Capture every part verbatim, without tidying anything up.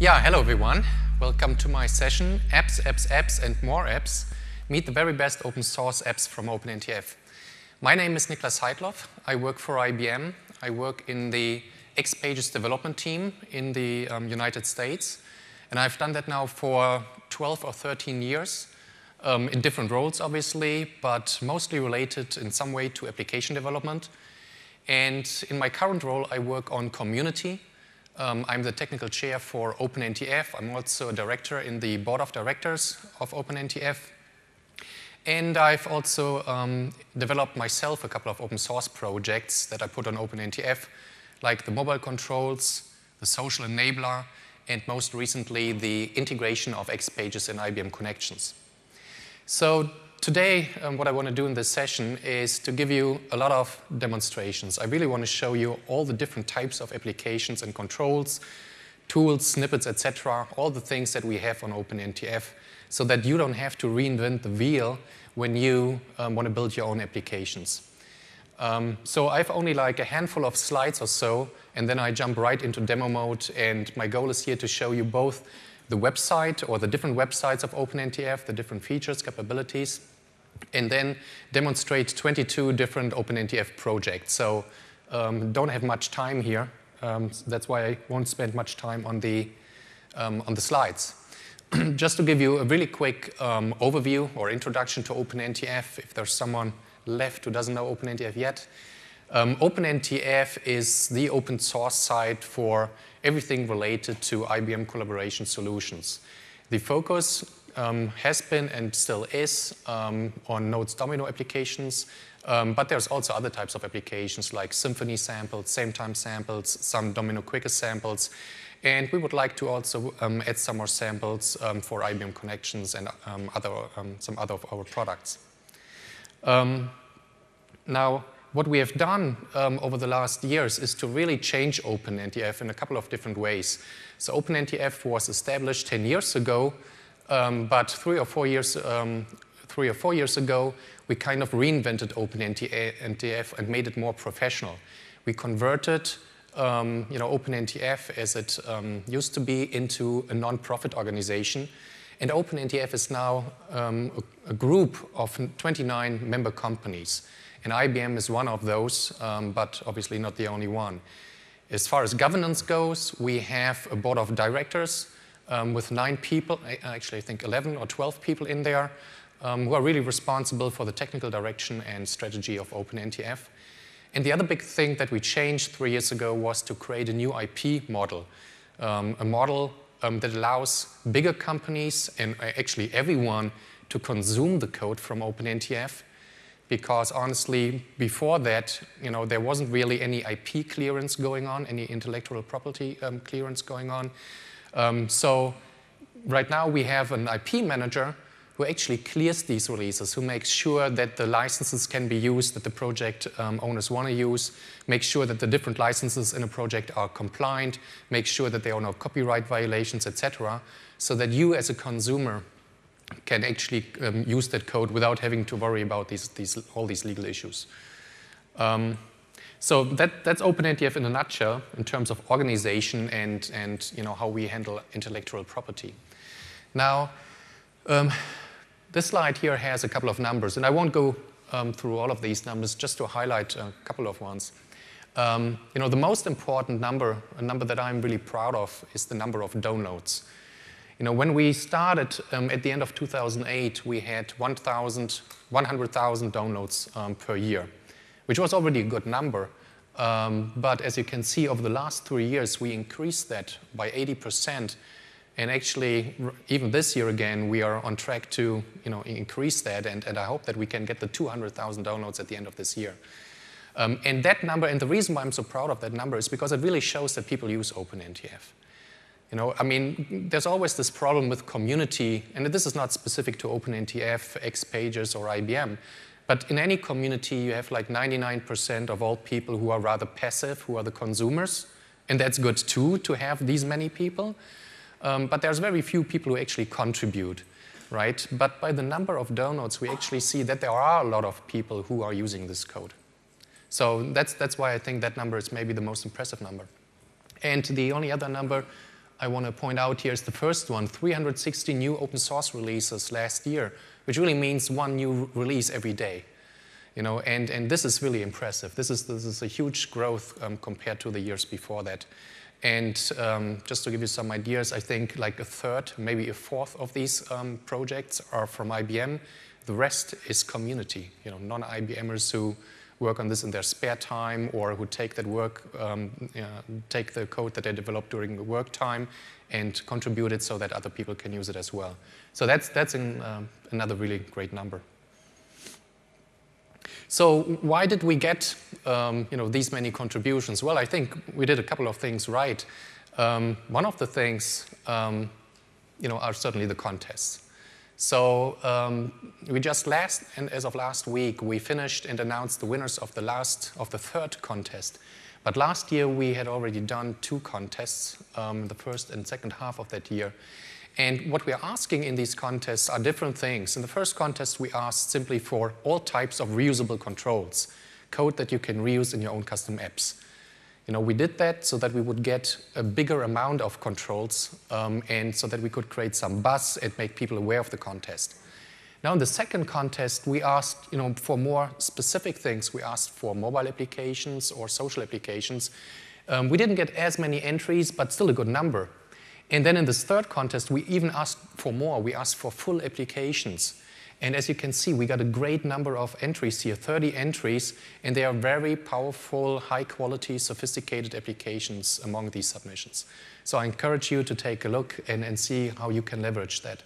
Yeah, hello everyone. Welcome to my session, Apps, Apps, Apps and More Apps. Meet the very best open source apps from OpenNTF. My name is Niklas Heidloff. I work for I B M. I work in the XPages development team in the um, United States. And I've done that now for twelve or thirteen years um, in different roles, obviously, but mostly related in some way to application development. And in my current role, I work on community. Um, I'm the technical chair for OpenNTF. I'm also a director in the board of directors of OpenNTF. And I've also um, developed myself a couple of open source projects that I put on OpenNTF, like the mobile controls, the Social Enabler, and most recently the integration of XPages and I B M Connections. So today, um, what I want to do in this session is to give you a lot of demonstrations. I really want to show you all the different types of applications and controls, tools, snippets, et cetera, all the things that we have on OpenNTF, so that you don't have to reinvent the wheel when you um, want to build your own applications. Um, so I've only like a handful of slides or so, and then I jump right into demo mode, and my goal is here to show you both the website or the different websites of OpenNTF, the different features, capabilities, and then demonstrate twenty-two different OpenNTF projects. So um, don't have much time here. Um, that's why I won't spend much time on the, um, on the slides. Just to give you a really quick um, overview or introduction to OpenNTF, if there's someone left who doesn't know OpenNTF yet. Um, OpenNTF is the open source site for everything related to I B M collaboration solutions. The focus um, has been and still is um, on Notes Domino applications, um, but there's also other types of applications like Symfony samples, Sametime samples, some Domino Quicker samples, and we would like to also um, add some more samples um, for I B M Connections and um, other, um, some other of our products. Um, now, what we have done um, over the last years is to really change OpenNTF in a couple of different ways. So OpenNTF was established ten years ago, um, but three or four years, um, three or four years ago, we kind of reinvented OpenNTF and made it more professional. We converted, um, you know, OpenNTF as it um, used to be into a non-profit organization. And OpenNTF is now um, a, a group of twenty-nine member companies. And I B M is one of those, um, but obviously not the only one. As far as governance goes, we have a board of directors um, with nine people, actually I think eleven or twelve people in there, um, who are really responsible for the technical direction and strategy of OpenNTF. And the other big thing that we changed three years ago was to create a new I P model, um, a model um, that allows bigger companies and actually everyone to consume the code from OpenNTF. Because honestly, before that, you know, there wasn't really any I P clearance going on, any intellectual property um, clearance going on. Um, so right now we have an I P manager who actually clears these releases, who makes sure that the licenses can be used, that the project um, owners want to use, makes sure that the different licenses in a project are compliant, makes sure that there are no copyright violations, et cetera, so that you as a consumer can actually um, use that code without having to worry about these, these, all these legal issues. Um, so that, that's OpenNTF in a nutshell in terms of organization and, and you know, how we handle intellectual property. Now, um, this slide here has a couple of numbers, and I won't go um, through all of these numbers, just to highlight a couple of ones. Um, you know, the most important number, a number that I'm really proud of, is the number of downloads. You know, when we started um, at the end of two thousand eight, we had one hundred thousand downloads um, per year, which was already a good number. Um, but as you can see, over the last three years, we increased that by eighty percent. And actually, even this year again, we are on track to you know, increase that. And, and I hope that we can get the two hundred thousand downloads at the end of this year. Um, and that number, and the reason why I'm so proud of that number is because it really shows that people use OpenNTF. You know, I mean, there's always this problem with community, and this is not specific to OpenNTF, XPages, or I B M, but in any community you have like ninety-nine percent of all people who are rather passive, who are the consumers, and that's good too, to have these many people, um, but there's very few people who actually contribute, right? But by the number of downloads, we actually see that there are a lot of people who are using this code. So that's, that's why I think that number is maybe the most impressive number. And the only other number I want to point out here is the first one, three hundred sixty new open source releases last year, which really means one new release every day. You know, and, and this is really impressive. This is, this is a huge growth um, compared to the years before that. And um, just to give you some ideas, I think like a third, maybe a fourth of these um, projects are from I B M. The rest is community, you know, non-IBMers who work on this in their spare time or who take that work, um, you know, take the code that they developed during the work time and contribute it so that other people can use it as well. So that's, that's in, um, another really great number. So why did we get um, you know, these many contributions? Well, I think we did a couple of things right. Um, one of the things um, you know, are certainly the contests. So um, we just last, and as of last week, we finished and announced the winners of the last, of the third contest. But last year we had already done two contests, um, the first and second half of that year. And what we are asking in these contests are different things. In the first contest, we asked simply for all types of reusable controls, code that you can reuse in your own custom apps. You know, we did that so that we would get a bigger amount of controls um, and so that we could create some buzz and make people aware of the contest. Now, in the second contest, we asked, you know, for more specific things. We asked for mobile applications or social applications. Um, we didn't get as many entries, but still a good number. And then in this third contest, we even asked for more. We asked for full applications. And as you can see, we got a great number of entries here, thirty entries, and they are very powerful, high-quality, sophisticated applications among these submissions. So I encourage you to take a look and, and see how you can leverage that.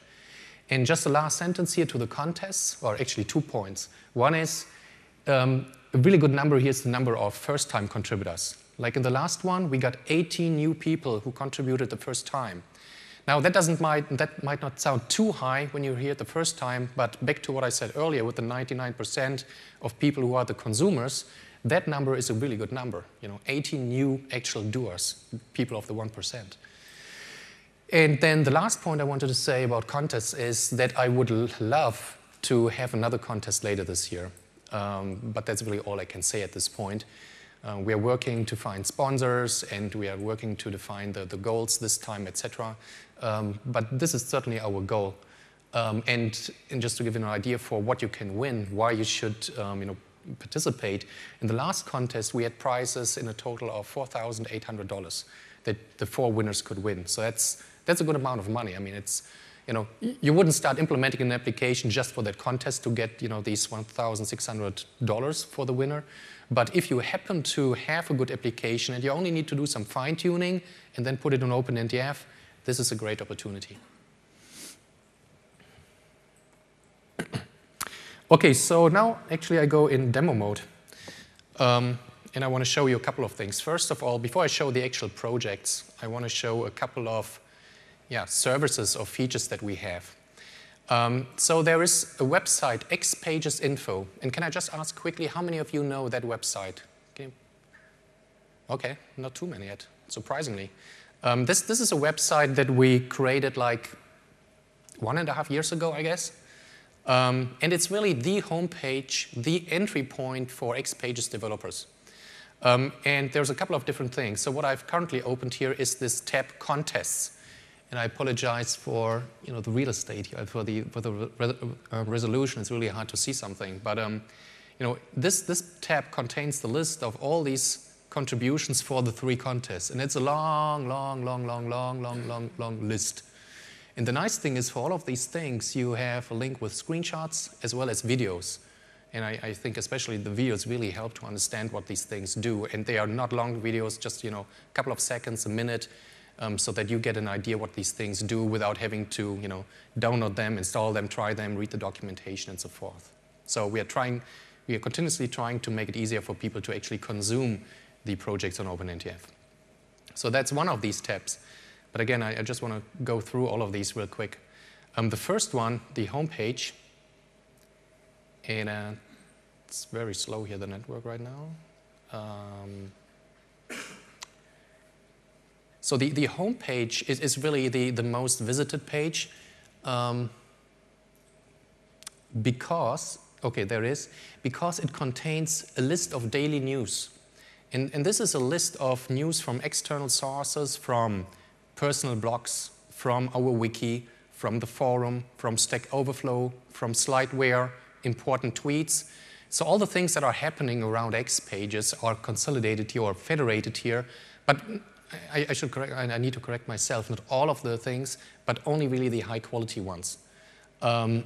And just the last sentence here to the contests, or actually two points. One is, um, a really good number here is the number of first-time contributors. Like in the last one, we got eighteen new people who contributed the first time. Now, that, doesn't might, that might not sound too high when you hear it the first time, but back to what I said earlier with the ninety-nine percent of people who are the consumers, that number is a really good number. You know, eighteen new actual doers, people of the one percent. And then the last point I wanted to say about contests is that I would love to have another contest later this year, um, but that's really all I can say at this point. Uh, we are working to find sponsors, and we are working to define the, the goals this time, et cetera. Um, but this is certainly our goal. Um, and, and just to give you an idea for what you can win, why you should um, you know, participate, in the last contest, we had prizes in a total of four thousand eight hundred dollars that the four winners could win. So that's, that's a good amount of money. I mean, it's, you know, you wouldn't start implementing an application just for that contest to get, you know, these one thousand six hundred dollars for the winner. But if you happen to have a good application and you only need to do some fine-tuning and then put it on OpenNTF, this is a great opportunity. Okay, so now actually I go in demo mode. Um, and I want to show you a couple of things. First of all, before I show the actual projects, I want to show a couple of yeah, services or features that we have. Um, so there is a website, X Pages dot info. And can I just ask quickly, how many of you know that website? Can you... OK, not too many yet, surprisingly. Um, this, this is a website that we created like one and a half years ago, I guess. Um, and it's really the homepage, the entry point for XPages developers. Um, and there's a couple of different things. So what I've currently opened here is this tab Contests. And I apologize for you know the real estate for the for the re uh, resolution. It's really hard to see something, but um, you know this this tab contains the list of all these contributions for the three contests, and it's a long, long, long, long, long, long, long, long list. And the nice thing is, for all of these things, you have a link with screenshots as well as videos. And I, I think especially the videos really help to understand what these things do. And they are not long videos, just you know a couple of seconds, a minute. Um, so that you get an idea what these things do without having to, you know, download them, install them, try them, read the documentation, and so forth. So we are trying, we are continuously trying to make it easier for people to actually consume the projects on OpenNTF. So that's one of these tabs. But again, I, I just want to go through all of these real quick. Um, the first one, the homepage, and uh, it's very slow here, the network right now. Um, So the, the home page is, is really the, the most visited page um, because, okay, there is, because it contains a list of daily news. And, and this is a list of news from external sources, from personal blogs from our wiki, from the forum, from Stack Overflow, from Slideware, important tweets. So all the things that are happening around XPages are consolidated here or federated here. But I, I should correct, I need to correct myself, not all of the things, but only really the high quality ones. Um,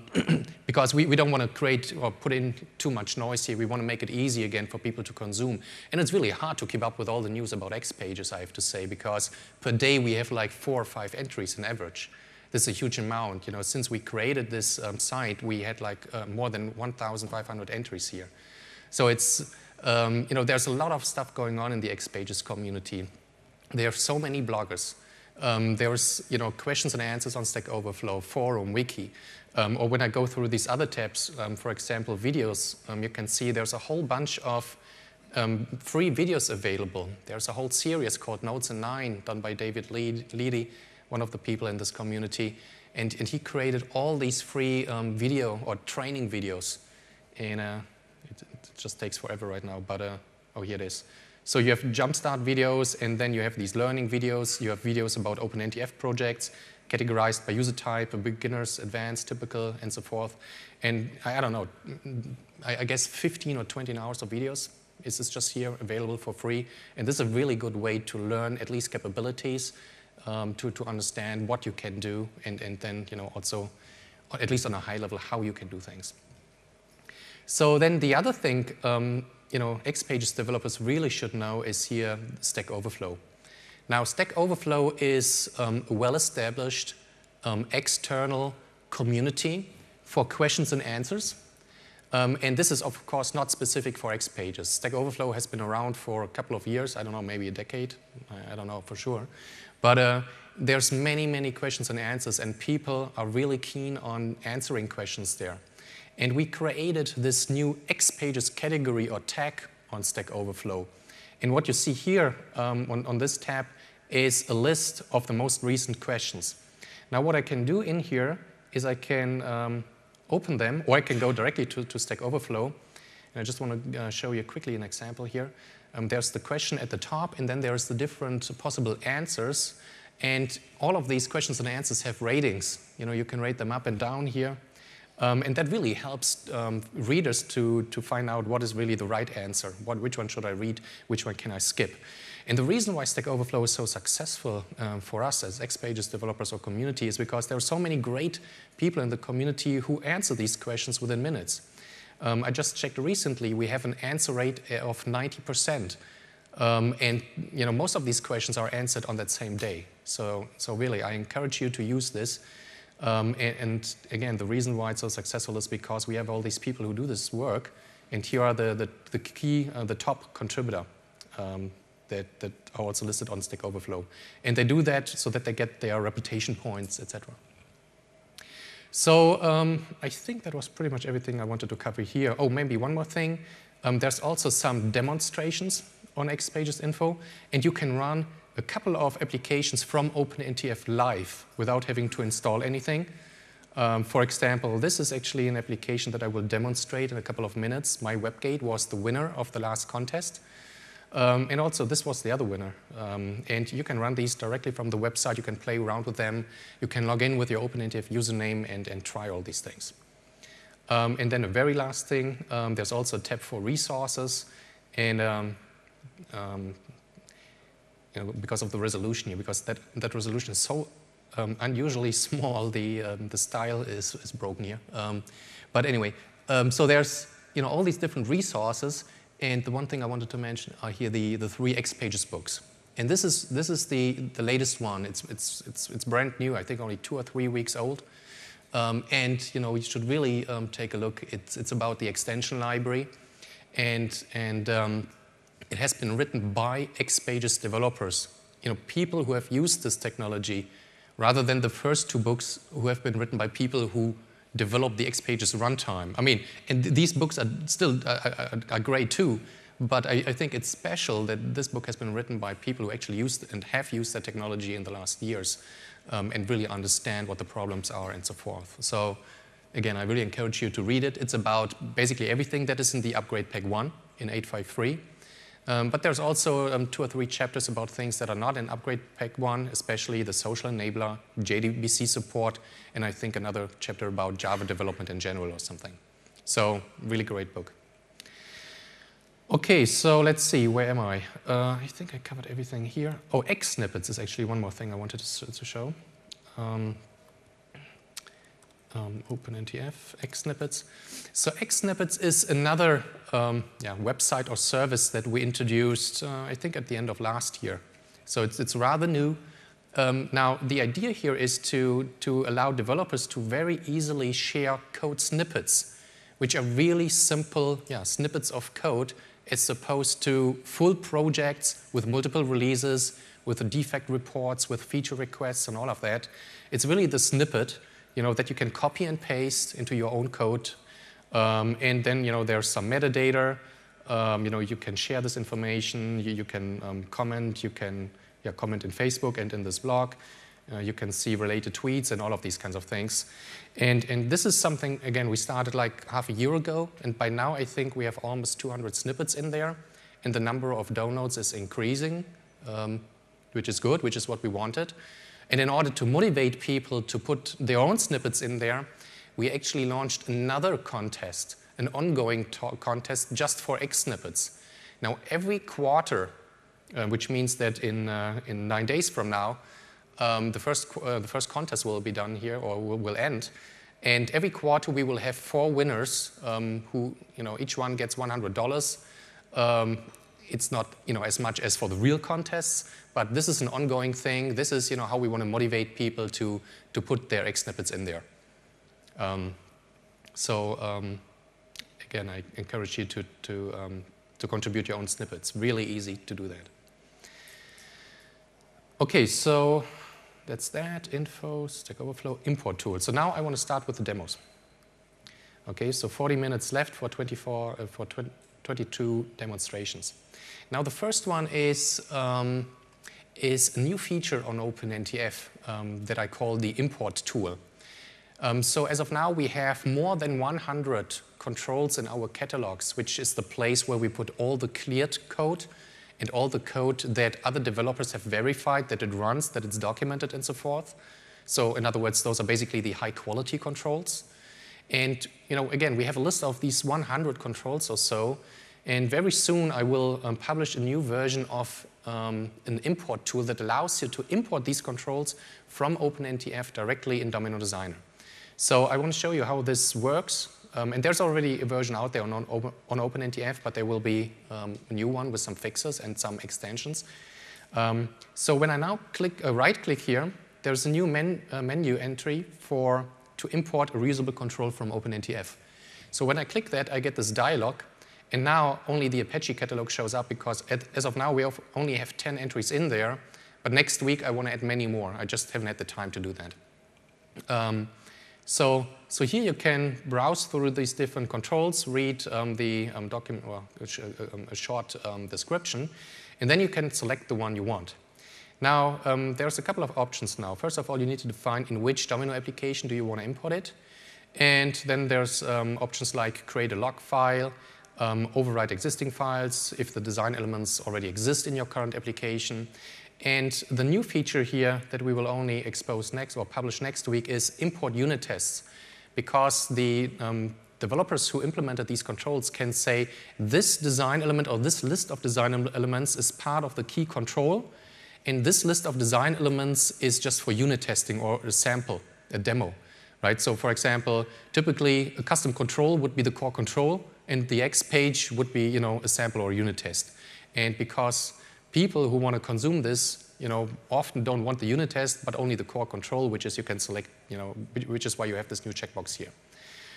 because we, we don't want to create or put in too much noise here. We want to make it easy again for people to consume. And it's really hard to keep up with all the news about XPages, I have to say, because per day we have like four or five entries on average. This is a huge amount. You know, since we created this um, site, we had like uh, more than one thousand five hundred entries here. So it's, um, you know, there's a lot of stuff going on in the XPages community. There are so many bloggers. Um, there's, you know, questions and answers on Stack Overflow, forum, wiki. Um, or when I go through these other tabs, um, for example, videos, um, you can see there's a whole bunch of um, free videos available. There's a whole series called Notes in Nine, done by David Leedy, one of the people in this community. And, and he created all these free um, video or training videos. And uh, it, it just takes forever right now, but uh, oh, here it is. So you have jumpstart videos, and then you have these learning videos. You have videos about OpenNTF projects, categorized by user type, beginners, advanced, typical, and so forth. And I, I don't know, I, I guess fifteen or twenty hours of videos is this just here available for free. And this is a really good way to learn at least capabilities, um, to, to understand what you can do, and, and then, you know, also, at least on a high level, how you can do things. So then the other thing, um, you know, XPages developers really should know is here Stack Overflow. Now, Stack Overflow is um, a well-established um, external community for questions and answers. Um, and this is, of course, not specific for XPages. Stack Overflow has been around for a couple of years. I don't know, maybe a decade. I, I don't know for sure. But uh, there's many, many questions and answers, and people are really keen on answering questions there. And we created this new XPages category or tag on Stack Overflow. And what you see here um, on, on this tab is a list of the most recent questions. Now what I can do in here is I can um, open them, or I can go directly to, to Stack Overflow. And I just want to uh, show you quickly an example here. Um, there's the question at the top, and then there's the different possible answers. And all of these questions and answers have ratings. You know, you can rate them up and down here. Um, and that really helps um, readers to, to find out what is really the right answer. What, which one should I read? Which one can I skip? And the reason why Stack Overflow is so successful um, for us as XPages developers or community is because there are so many great people in the community who answer these questions within minutes. Um, I just checked recently, we have an answer rate of ninety percent. Um, and you know, most of these questions are answered on that same day. So, so really, I encourage you to use this. Um, and, and again, the reason why it's so successful is because we have all these people who do this work, and here are the, the, the key, uh, the top contributor um, that, that are also listed on Stack Overflow. And they do that so that they get their reputation points, et cetera. So um, I think that was pretty much everything I wanted to cover here. Oh, maybe one more thing. Um, there's also some demonstrations on XPages.info, and you can run a couple of applications from OpenNTF live without having to install anything. Um, for example, this is actually an application that I will demonstrate in a couple of minutes. MyWebGate was the winner of the last contest. Um, and also, this was the other winner. Um, and you can run these directly from the website. You can play around with them. You can log in with your OpenNTF username and, and try all these things. Um, and then the very last thing, um, there's also a tab for resources. And um, um, You know, because of the resolution here, because that, that resolution is so um, unusually small, the, um, the style is, is broken here. Um, but anyway, um, so there's you know, all these different resources, and the one thing I wanted to mention are here the, the three XPages books. And this is, this is the, the latest one. It's, it's, it's, it's brand new, I think only two or three weeks old. Um, and you know, you should really um, take a look. It's, it's about the extension library, and, and um, it has been written by XPages developers, you know, people who have used this technology, rather than the first two books who have been written by people who developed the XPages runtime. I mean, and th these books are still uh, are great too, but I, I think it's special that this book has been written by people who actually used and have used that technology in the last years, um, and really understand what the problems are and so forth. So, again, I really encourage you to read it. It's about basically everything that is in the Upgrade Pack one in eight five three. Um, but there's also um, two or three chapters about things that are not in Upgrade Pack one, especially the Social Enabler, J D B C support, and I think another chapter about Java development in general or something. So, really great book. Okay, so let's see, where am I? Uh, I think I covered everything here. Oh, X snippets is actually one more thing I wanted to, to show. Um, Um, OpenNTF, XSnippets. So XSnippets is another um, yeah, website or service that we introduced, uh, I think, at the end of last year. So it's, it's rather new. Um, now, the idea here is to, to allow developers to very easily share code snippets, which are really simple yeah, snippets of code as opposed to full projects with multiple releases, with the defect reports, with feature requests and all of that. It's really the snippet, you know, that you can copy and paste into your own code. Um, and then, you know, there's some metadata. Um, you know, you can share this information. You, you can um, comment. You can yeah, comment in Facebook and in this blog. Uh, you can see related tweets and all of these kinds of things. And, and this is something, again, we started like half a year ago. And by now, I think we have almost two hundred snippets in there. And the number of downloads is increasing, um, which is good, which is what we wanted. And in order to motivate people to put their own snippets in there, we actually launched another contest, an ongoing contest just for X snippets. Now, every quarter, uh, which means that in, uh, in nine days from now, um, the, first, uh, the first contest will be done here, or will, will end. And every quarter, we will have four winners um, who, you know, each one gets one hundred dollars. Um, It's not, you know, as much as for the real contests, but this is an ongoing thing. This is, you know, how we want to motivate people to, to put their X snippets in there. Um, so, um, again, I encourage you to, to, um, to contribute your own snippets. Really easy to do that. OK, so that's that. Info, Stack Overflow, import tool. So now I want to start with the demos. OK, so forty minutes left for twenty-four, uh, for twenty, twenty-two demonstrations. Now the first one is, um, is a new feature on OpenNTF um, that I call the import tool. Um, so as of now, we have more than one hundred controls in our catalogs, which is the place where we put all the cleared code and all the code that other developers have verified that it runs, that it's documented, and so forth. So in other words, those are basically the high-quality controls. And, you know, again, we have a list of these one hundred controls or so. And very soon, I will um, publish a new version of um, an import tool that allows you to import these controls from OpenNTF directly in Domino Designer. So I want to show you how this works. Um, and there's already a version out there on, on, on OpenNTF, but there will be um, a new one with some fixes and some extensions. Um, so when I now click, uh, right-click here, there's a new men, uh, menu entry for to import a reusable control from OpenNTF. So when I click that, I get this dialog. And now only the Apache catalog shows up, because at, as of now, we have only have ten entries in there. But next week, I want to add many more. I just haven't had the time to do that. Um, so, so here you can browse through these different controls, read um, the um, document, well, a short um, description, and then you can select the one you want. Now, um, there's a couple of options now. First of all, you need to define in which Domino application do you want to import it. And then there's um, options like create a log file, um, overwrite existing files if the design elements already exist in your current application. And the new feature here that we will only expose next or publish next week is import unit tests, because the um, developers who implemented these controls can say this design element or this list of design elements is part of the key control. And this list of design elements is just for unit testing or a sample, a demo, right? So for example, typically a custom control would be the core control, and the X page would be, you know, a sample or a unit test. And because people who want to consume this, you know, often don't want the unit test, but only the core control, which is you can select, you know, which is why you have this new checkbox here.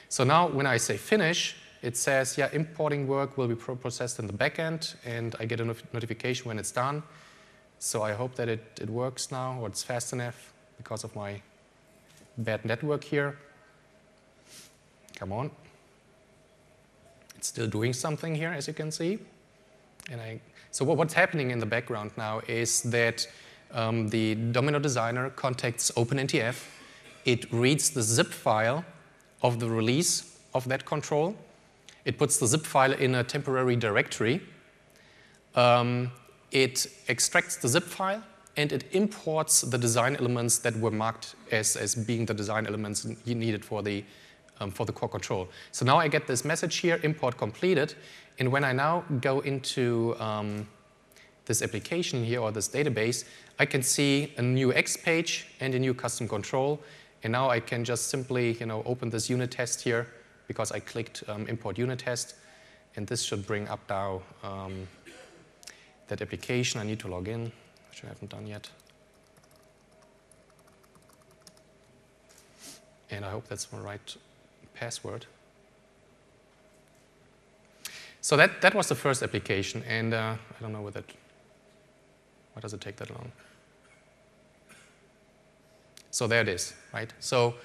So now when I say finish, it says, yeah, importing work will be processed in the backend, and I get a notification when it's done. So I hope that it, it works now, or it's fast enough, because of my bad network here. Come on. It's still doing something here, as you can see. And I, so what, what's happening in the background now is that um, the Domino Designer contacts OpenNTF. It reads the zip file of the release of that control. It puts the zip file in a temporary directory. Um, it extracts the zip file, and it imports the design elements that were marked as, as being the design elements you needed for the, um, for the core control. So now I get this message here, import completed, and when I now go into um, this application here or this database, I can see a new X page and a new custom control, and now I can just simply you know, open this unit test here because I clicked um, import unit test, and this should bring up now um, that application. I need to log in, which I haven't done yet. And I hope that's the right password. So that, that was the first application, and uh, I don't know whether it, why does it take that long? So there it is, right? So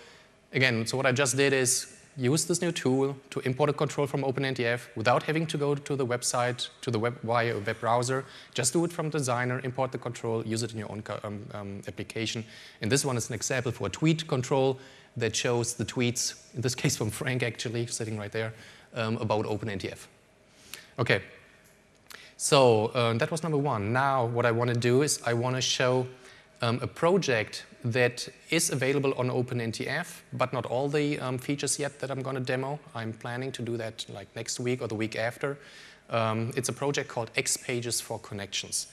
again, so what I just did is use this new tool to import a control from OpenNTF without having to go to the website, to the web via a web browser. Just do it from Designer, import the control, use it in your own um, um, application. And this one is an example for a tweet control that shows the tweets, in this case from Frank actually, sitting right there, um, about OpenNTF. Okay, so uh, that was number one. Now what I want to do is I want to show Um, a project that is available on OpenNTF, but not all the um, features yet that I'm going to demo. I'm planning to do that like next week or the week after. Um, it's a project called XPages for Connections.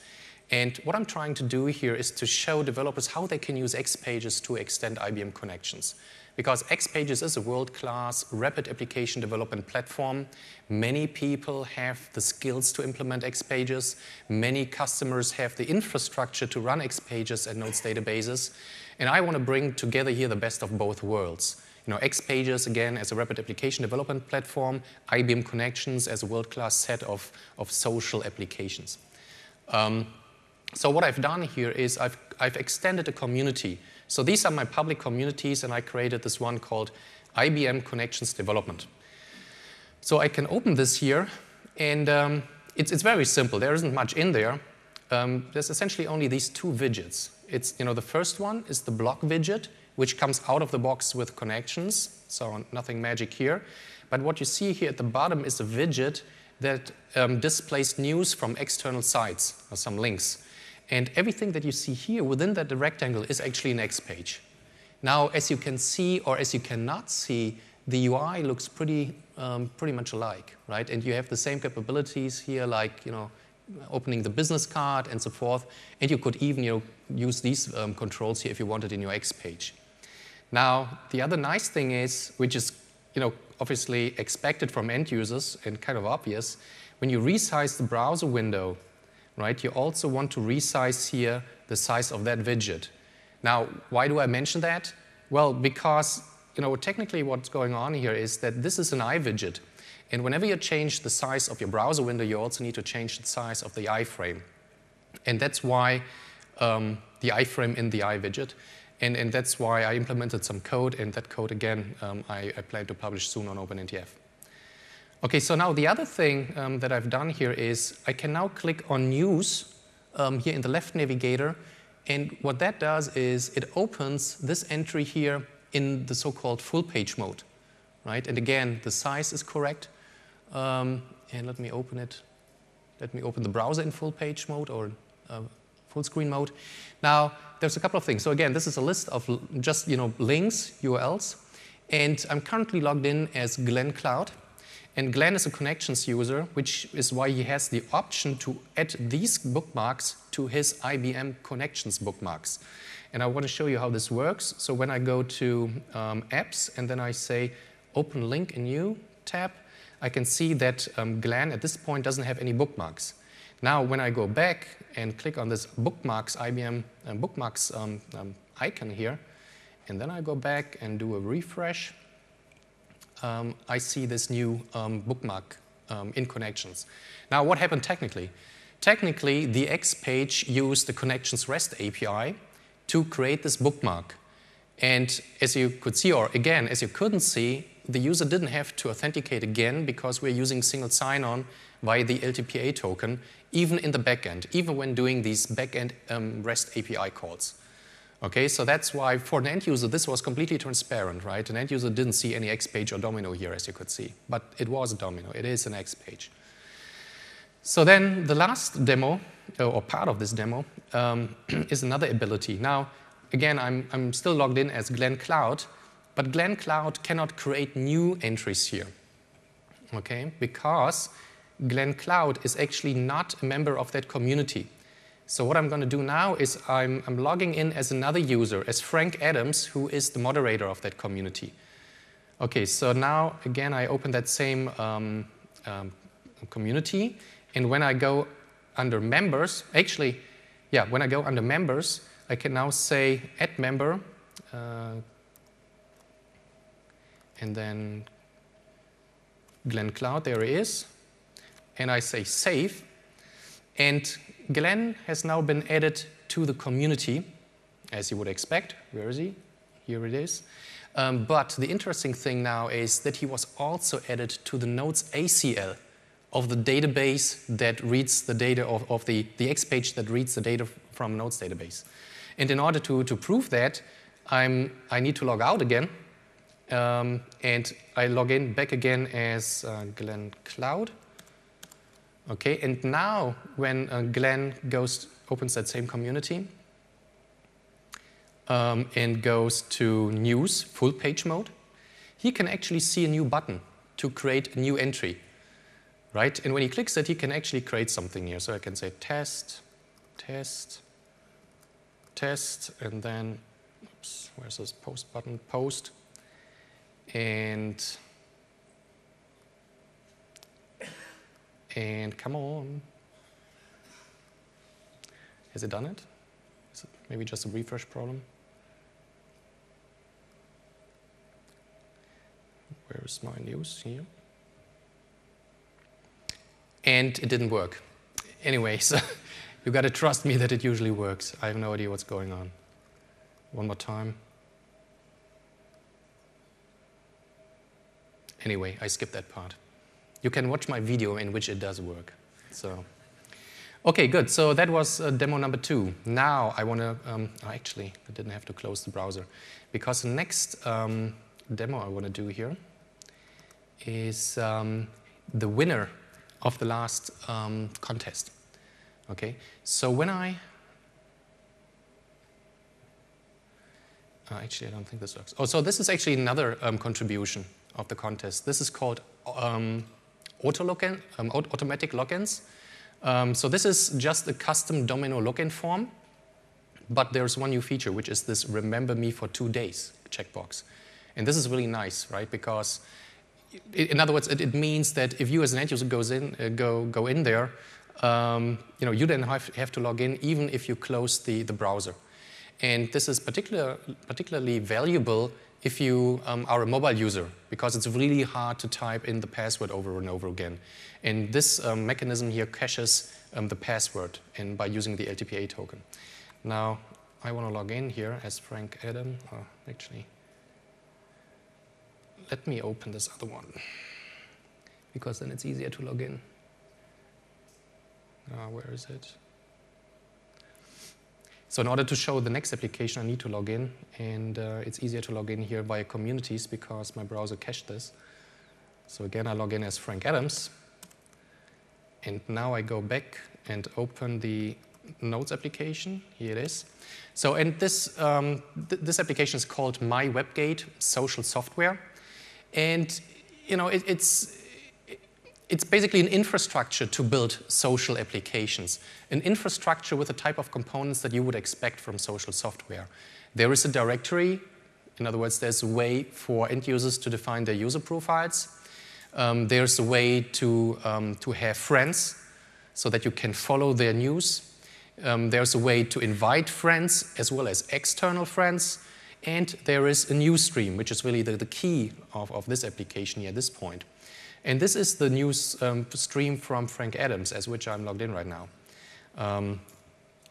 And what I'm trying to do here is to show developers how they can use XPages to extend I B M Connections. Because XPages is a world-class rapid application development platform. Many people have the skills to implement XPages. Many customers have the infrastructure to run XPages and Notes databases. And I want to bring together here the best of both worlds. You know, XPages, again, as a rapid application development platform, I B M Connections as a world-class set of, of social applications. Um, so what I've done here is I've, I've extended a community. So these are my public communities, and I created this one called I B M Connections Development. So I can open this here, and um, it's, it's very simple. There isn't much in there. Um, there's essentially only these two widgets. It's, you know, the first one is the block widget, which comes out of the box with connections, so nothing magic here. But what you see here at the bottom is a widget that um, displays news from external sites, or some links. And everything that you see here within that rectangle is actually an X page. Now, as you can see or as you cannot see, the U I looks pretty, um, pretty much alike, right? And you have the same capabilities here, like you know, opening the business card and so forth. And you could even you know, use these um, controls here if you wanted in your X page. Now, the other nice thing is, which is you know, obviously expected from end users and kind of obvious, when you resize the browser window, right, you also want to resize here the size of that widget. Now, why do I mention that? Well, because you know, technically what's going on here is that this is an I widget. And whenever you change the size of your browser window, you also need to change the size of the iframe. And that's why um, the iframe in the I widget. And, and that's why I implemented some code. And that code, again, um, I, I plan to publish soon on OpenNTF. Okay, so now the other thing um, that I've done here is I can now click on News um, here in the left navigator, and what that does is it opens this entry here in the so-called full page mode, right? And again, the size is correct. Um, and let me open it. Let me open the browser in full page mode or uh, full screen mode. Now, there's a couple of things. So again, this is a list of just you know links, U R Ls, and I'm currently logged in as Glenn Cloud. And Glenn is a Connections user, which is why he has the option to add these bookmarks to his I B M Connections bookmarks. And I want to show you how this works. So when I go to um, Apps, and then I say Open Link in New tab, I can see that um, Glenn at this point doesn't have any bookmarks. Now, when I go back and click on this bookmarks, I B M uh, bookmarks um, um, icon here, and then I go back and do a refresh, Um, I see this new um, bookmark um, in Connections. Now, what happened technically? Technically, the X page used the Connections REST A P I to create this bookmark. And as you could see, or again, as you couldn't see, the user didn't have to authenticate again because we're using single sign-on via the L T P A token, even in the backend, even when doing these backend um, REST A P I calls. Okay, so that's why for an end user this was completely transparent, right? An end user didn't see any X page or Domino here, as you could see, but it was a Domino. It is an X page. So then the last demo, or part of this demo, um, is another ability. Now, again, I'm, I'm still logged in as Glenn Cloud, but Glenn Cloud cannot create new entries here, okay? Because Glenn Cloud is actually not a member of that community. So what I'm going to do now is I'm, I'm logging in as another user, as Frank Adams, who is the moderator of that community. Okay, so now, again, I open that same um, um, community, and when I go under members, actually, yeah, when I go under members, I can now say add member, uh, and then Glenn Cloud, there he is, and I say save, and Glenn has now been added to the community, as you would expect. Where is he? Here it is. Um, but the interesting thing now is that he was also added to the Notes A C L of the database that reads the data of, of the, the XPage that reads the data from Notes database. And in order to, to prove that, I'm, I need to log out again. Um, and I log in back again as uh, Glenn Cloud. Okay, and now when uh, Glenn goes, opens that same community um, and goes to news, full page mode, he can actually see a new button to create a new entry, right? And when he clicks it, he can actually create something here. So I can say test, test, test, and then, oops, where's this post button? Post, and And come on. Has it done it? Is it maybe just a refresh problem? Where is my news here? And it didn't work. Anyway, so you got to trust me that it usually works. I have no idea what's going on. One more time. Anyway, I skipped that part. You can watch my video in which it does work. So, okay, good. So that was uh, demo number two. Now I want to, um, oh, actually, I didn't have to close the browser, because the next um, demo I want to do here is um, the winner of the last um, contest. Okay, so when I, oh, actually, I don't think this works. Oh, so this is actually another um, contribution of the contest. This is called um, Auto login, um, automatic logins. Um, so this is just a custom Domino login form, but there's one new feature, which is this remember me for two days checkbox. And this is really nice, right? Because, it, in other words, it, it means that if you as an end user goes in, uh, go, go in there, um, you know, you then have, have to log in even if you close the, the browser. And this is particular, particularly valuable if you um, are a mobile user, because it's really hard to type in the password over and over again. And this um, mechanism here caches um, the password and by using the L T P A token. Now, I want to log in here as Frank Adam. Oh, actually, let me open this other one, because then it's easier to log in. Oh, where is it? So in order to show the next application, I need to log in. And uh, it's easier to log in here via communities because my browser cached this. So again, I log in as Frank Adams. And now I go back and open the Notes application. Here it is. So and this, um, th this application is called MyWebGate Social Software. And you know, it, it's, It's basically an infrastructure to build social applications, an infrastructure with the type of components that you would expect from social software. There is a directory. In other words, there's a way for end users to define their user profiles. Um, there's a way to, um, to have friends so that you can follow their news. Um, there's a way to invite friends as well as external friends. And there is a news stream, which is really the, the key of, of this application here at this point. And this is the news um, stream from Frank Adams, as which I'm logged in right now. Um,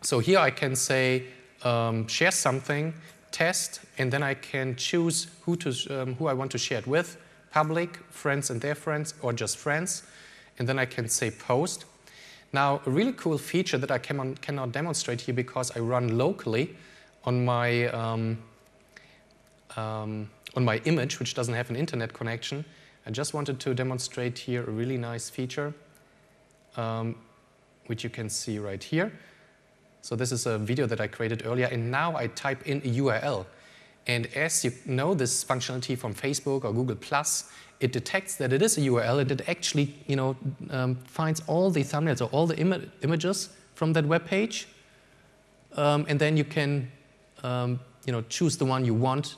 so here I can say, um, share something, test, and then I can choose who, to, um, who I want to share it with, public, friends and their friends, or just friends. And then I can say post. Now, a really cool feature that I can, cannot demonstrate here because I run locally on my, um, um, on my image, which doesn't have an internet connection, I just wanted to demonstrate here a really nice feature, um, which you can see right here. So this is a video that I created earlier, and now I type in a U R L. And as you know this functionality from Facebook or Google+, it detects that it is a U R L, and it actually you know, um, finds all the thumbnails or all the ima images from that web page. Um, and then you can um, you know, choose the one you want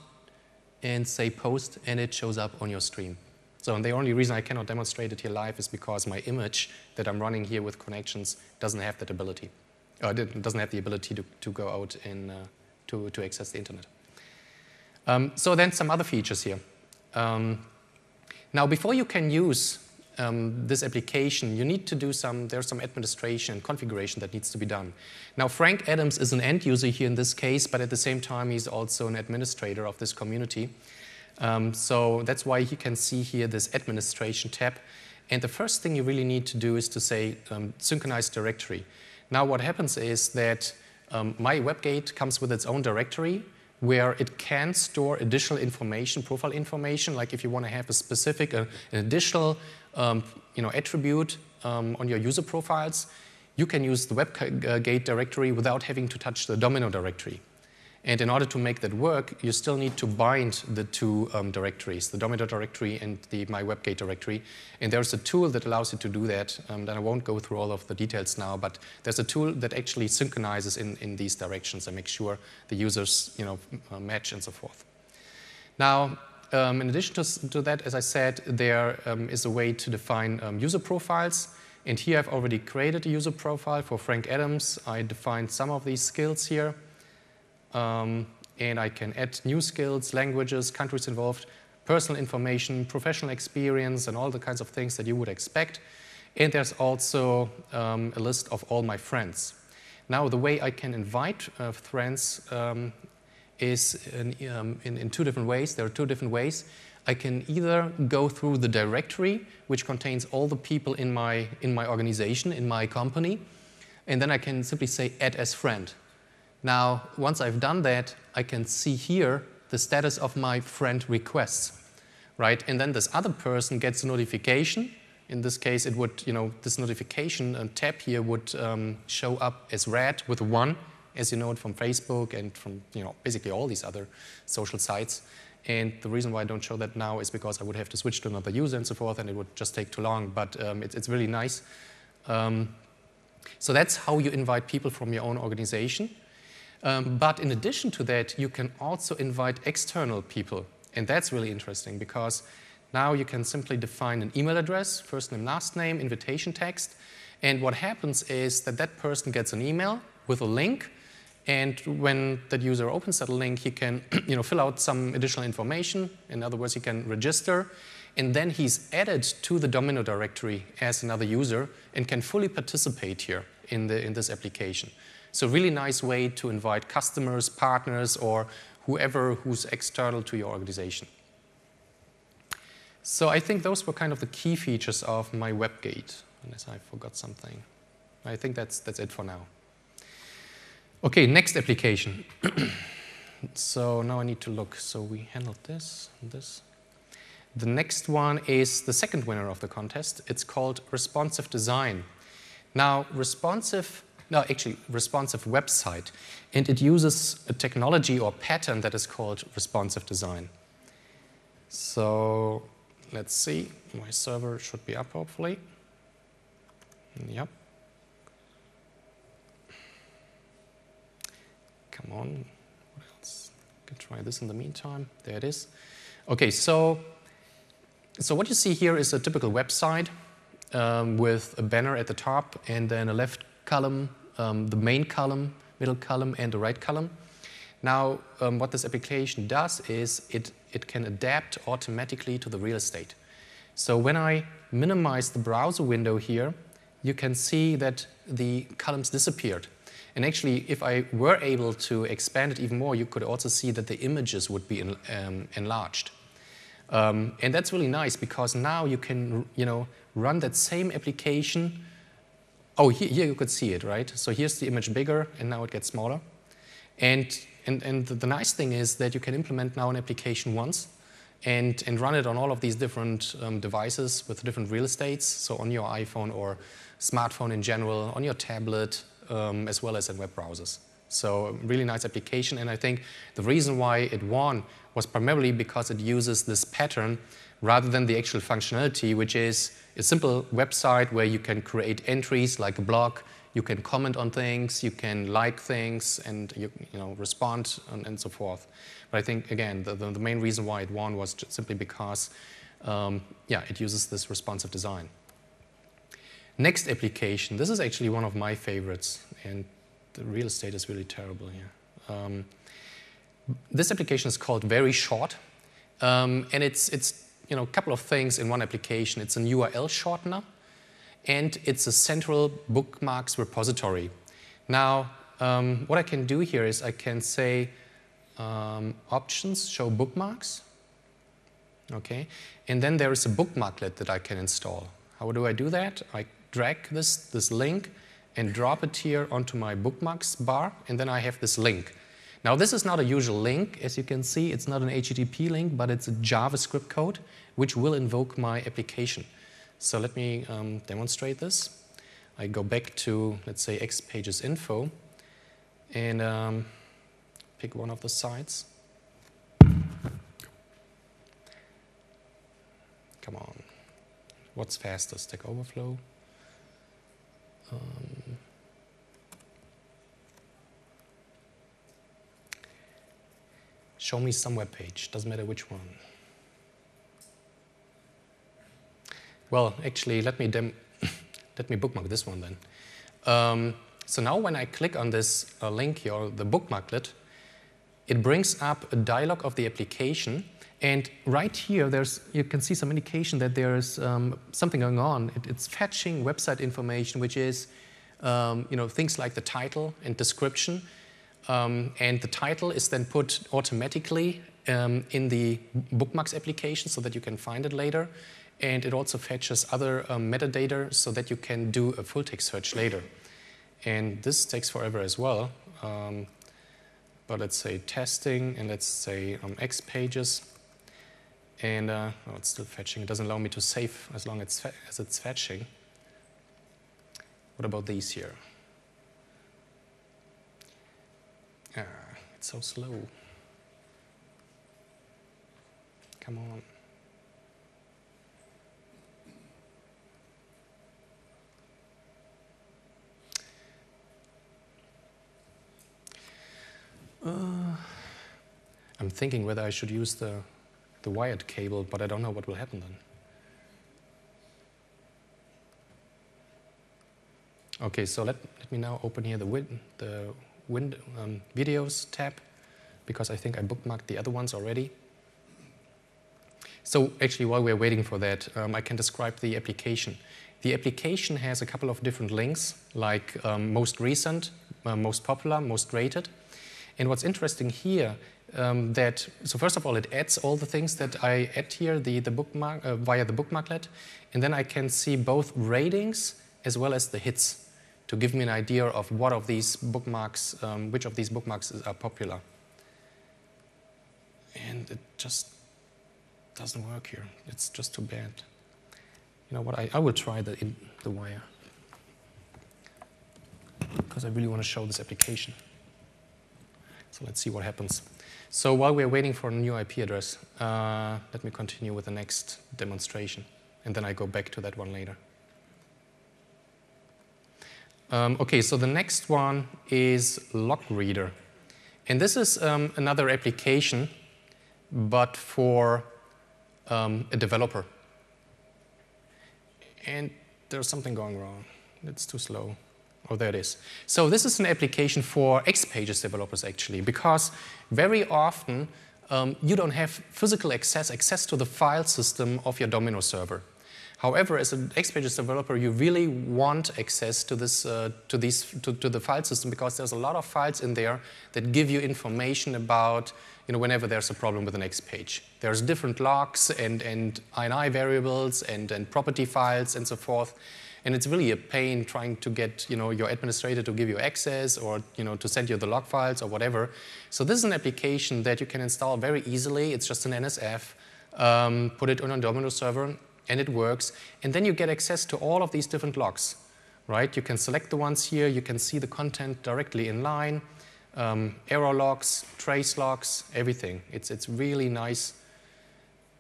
and say post, and it shows up on your stream. So and the only reason I cannot demonstrate it here live is because my image that I'm running here with Connections doesn't have that ability. Uh, it doesn't have the ability to, to go out and uh, to, to access the internet. Um, so then some other features here. Um, now before you can use um, this application, you need to do some, there's some administration and configuration that needs to be done. Now Frank Adams is an end user here in this case, but at the same time he's also an administrator of this community. Um, so that's why you can see here this administration tab. And the first thing you really need to do is to say um, synchronize directory. Now what happens is that um, MyWebGate comes with its own directory, where it can store additional information, profile information, like if you want to have a specific, uh, an additional um, you know, attribute um, on your user profiles, you can use the WebGate directory without having to touch the Domino directory. And in order to make that work, you still need to bind the two um, directories, the Domino directory and the MyWebGate directory. And there's a tool that allows you to do that. Um, then I won't go through all of the details now, but there's a tool that actually synchronizes in, in these directions and makes sure the users you know, match and so forth. Now, um, in addition to, to that, as I said, there um, is a way to define um, user profiles. And here I've already created a user profile for Frank Adams. I defined some of these skills here. Um, and I can add new skills, languages, countries involved, personal information, professional experience, and all the kinds of things that you would expect. And there's also um, a list of all my friends. Now, the way I can invite uh, friends um, is in, um, in, in two different ways. There are two different ways. I can either go through the directory, which contains all the people in my, in my organization, in my company, and then I can simply say add as friend. Now, once I've done that, I can see here the status of my friend requests, right? And then this other person gets a notification. In this case, it would, you know, this notification tab here would um, show up as red with one, as you know it from Facebook and from, you know, basically all these other social sites. And the reason why I don't show that now is because I would have to switch to another user and so forth, and it would just take too long. But um, it's, it's really nice. Um, so that's how you invite people from your own organization. Um, but in addition to that, you can also invite external people. And that's really interesting because now you can simply define an email address, first name, last name, invitation text. And what happens is that that person gets an email with a link. And when that user opens that link, he can you know, fill out some additional information. In other words, he can register. And then he's added to the Domino directory as another user and can fully participate here in, the, in this application. So really nice way to invite customers, partners, or whoever who's external to your organization. So I think those were kind of the key features of MyWebGate, unless I forgot something. I think that's, that's it for now. OK, next application. So now I need to look. So we handled this and this. The next one is the second winner of the contest. It's called Responsive Design. Now, responsive No, actually, responsive website. And it uses a technology or pattern that is called responsive design. So let's see. My server should be up, hopefully. Yep. Come on. What else? I can try this in the meantime. There it is. OK, so, so what you see here is a typical website um, with a banner at the top and then a left column, um, the main column, middle column, and the right column. Now, um, what this application does is it, it can adapt automatically to the real estate. So when I minimize the browser window here, you can see that the columns disappeared. And actually, if I were able to expand it even more, you could also see that the images would be en um, enlarged. Um, and that's really nice because now you can you know, run that same application. Oh, here, here you could see it, right? So here's the image bigger, and now it gets smaller. And, and, and the nice thing is that you can implement now an application once, and, and run it on all of these different um, devices with different real estates, so on your iPhone or smartphone in general, on your tablet, um, as well as in web browsers. So really nice application, and I think the reason why it won was primarily because it uses this pattern rather than the actual functionality, which is a simple website where you can create entries like a blog, you can comment on things, you can like things, and you, you know, respond and, and so forth. But I think, again, the, the, the main reason why it won was simply because um, yeah, it uses this responsive design. Next application, this is actually one of my favorites, and the real estate is really terrible here. Um, this application is called Very Short, um, and it's, it's you know, a couple of things in one application. It's an U R L shortener, and it's a central bookmarks repository. Now, um, what I can do here is I can say um, options, show bookmarks, okay? And then there is a bookmarklet that I can install. How do I do that? I drag this, this link and drop it here onto my bookmarks bar, and then I have this link. Now, this is not a usual link. As you can see, it's not an H T T P link, but it's a JavaScript code which will invoke my application. So let me um, demonstrate this. I go back to, let's say, X Pages info, and um, pick one of the sites. Come on. What's faster, Stack Overflow? Um, show me some web page, doesn't matter which one. Well, actually, let me, dem let me bookmark this one then. Um, so now when I click on this uh, link here, the bookmarklet, it brings up a dialog of the application. And right here, there's, you can see some indication that there's um, something going on. It, it's fetching website information, which is um, you know, things like the title and description. Um, and the title is then put automatically um, in the bookmarks application so that you can find it later. And it also fetches other um, metadata so that you can do a full-text search later. And this takes forever as well. Um, but let's say testing, and let's say um, X Pages. And uh, oh, it's still fetching. It doesn't allow me to save as long as it's fetching. What about these here? Ah, it's so slow. Come on. Uh, I'm thinking whether I should use the, the wired cable, but I don't know what will happen then. Okay, so let, let me now open here the, win, the win, um, videos tab, because I think I bookmarked the other ones already. So actually, while we're waiting for that, um, I can describe the application. The application has a couple of different links, like um, most recent, uh, most popular, most rated. And what's interesting here, um, that, so first of all, it adds all the things that I add here the, the bookmark, uh, via the bookmarklet, and then I can see both ratings as well as the hits to give me an idea of what of these bookmarks, um, which of these bookmarks are popular. And it just doesn't work here. It's just too bad. You know what, I, I will try the, in, the wire, because I really want to show this application. So let's see what happens. So while we're waiting for a new I P address, uh, let me continue with the next demonstration. And then I go back to that one later. Um, OK, so the next one is LogReader. And this is um, another application, but for um, a developer. And there's something going wrong. It's too slow. Oh, there it is. So this is an application for X Pages developers, actually, because very often um, you don't have physical access, access to the file system of your Domino server. However, as an X Pages developer, you really want access to, this, uh, to, these, to, to the file system, because there's a lot of files in there that give you information about, you know, whenever there's a problem with an X Page. There's different logs and, and I N I variables and, and property files and so forth. And it's really a pain trying to get, you know, your administrator to give you access, or, you know, to send you the log files or whatever. So this is an application that you can install very easily. It's just an N S F um, put it on a Domino server, and it works. And then you get access to all of these different logs, right? You can select the ones here. You can see the content directly in line, um, error logs, trace logs, everything. It's, it's really nice.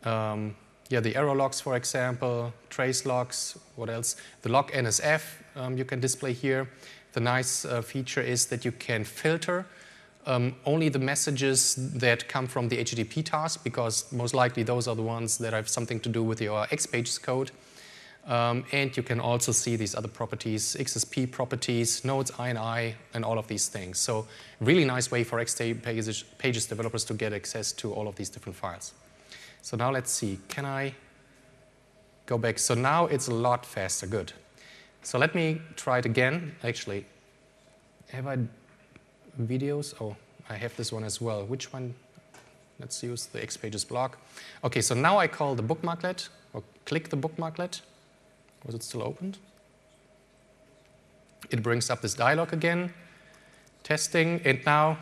Um, yeah, the error logs, for example, trace logs, what else? The log N S F um, you can display here. The nice uh, feature is that you can filter um, only the messages that come from the H T T P task, because most likely those are the ones that have something to do with your XPages code. Um, and you can also see these other properties, X S P properties, nodes, I N I, and all of these things. So really nice way for XPages developers to get access to all of these different files. So now let's see, can I go back? So now it's a lot faster, good. So let me try it again. Actually, have I videos? Oh, I have this one as well. Which one? Let's use the XPages blog. OK, so now I call the bookmarklet, or click the bookmarklet. Was it still opened? It brings up this dialog again, testing. And now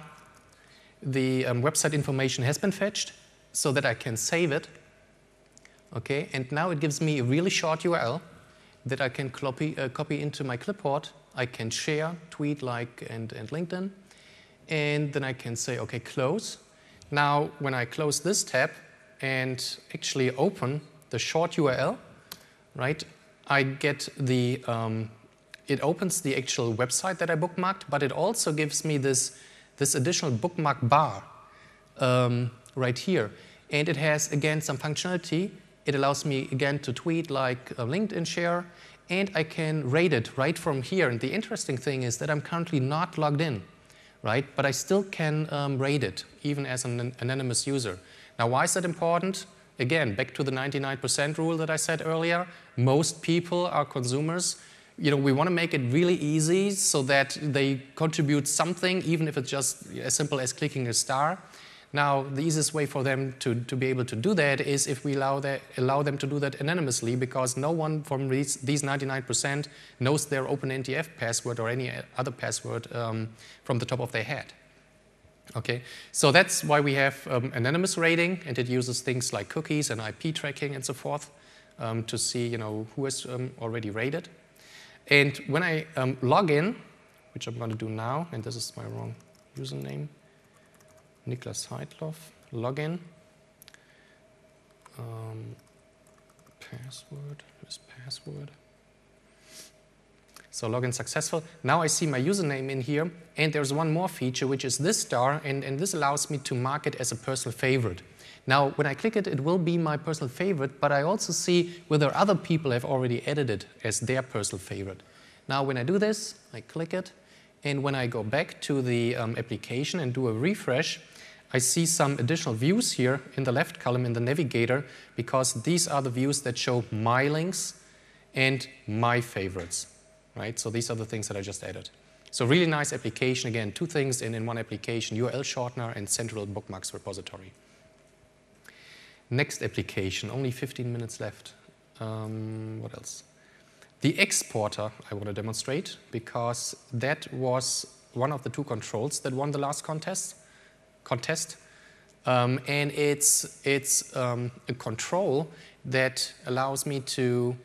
the um, website information has been fetched, so that I can save it. Okay, and now it gives me a really short U R L that I can copy, uh, copy into my clipboard. I can share, tweet, like, and, and LinkedIn. And then I can say, OK, close. Now, when I close this tab and actually open the short U R L, right, I get the, um, it opens the actual website that I bookmarked, but it also gives me this, this additional bookmark bar. Um, right here. And it has, again, some functionality. It allows me, again, to tweet, like, a LinkedIn share. And I can rate it right from here. And the interesting thing is that I'm currently not logged in, right? But I still can um, rate it, even as an anonymous user. Now, why is that important? Again, back to the ninety-nine percent rule that I said earlier. Most people are consumers. You know, we want to make it really easy so that they contribute something, even if it's just as simple as clicking a star. Now, the easiest way for them to, to be able to do that is if we allow, that, allow them to do that anonymously, because no one from these ninety-nine percent knows their Open N T F password or any other password um, from the top of their head. Okay, so that's why we have um, anonymous rating, and it uses things like cookies and I P tracking and so forth um, to see, you know, who has um, already rated. And when I um, log in, which I'm going to do now, and this is my wrong username, Niklas Heidloff, login, um, password, is password. So login successful. Now I see my username in here, and there's one more feature, which is this star, and, and this allows me to mark it as a personal favorite. Now, when I click it, it will be my personal favorite, but I also see whether other people have already edited as their personal favorite. Now, when I do this, I click it, and when I go back to the um, application and do a refresh, I see some additional views here in the left column in the navigator, because these are the views that show my links and my favorites, right? So these are the things that I just added. So really nice application. Again, two things in, in one application, U R L shortener and central bookmarks repository. Next application, only fifteen minutes left. Um, what else? The exporter I want to demonstrate, because that was one of the two controls that won the last contest. contest. Um, and it's, it's um, a control that allows me to,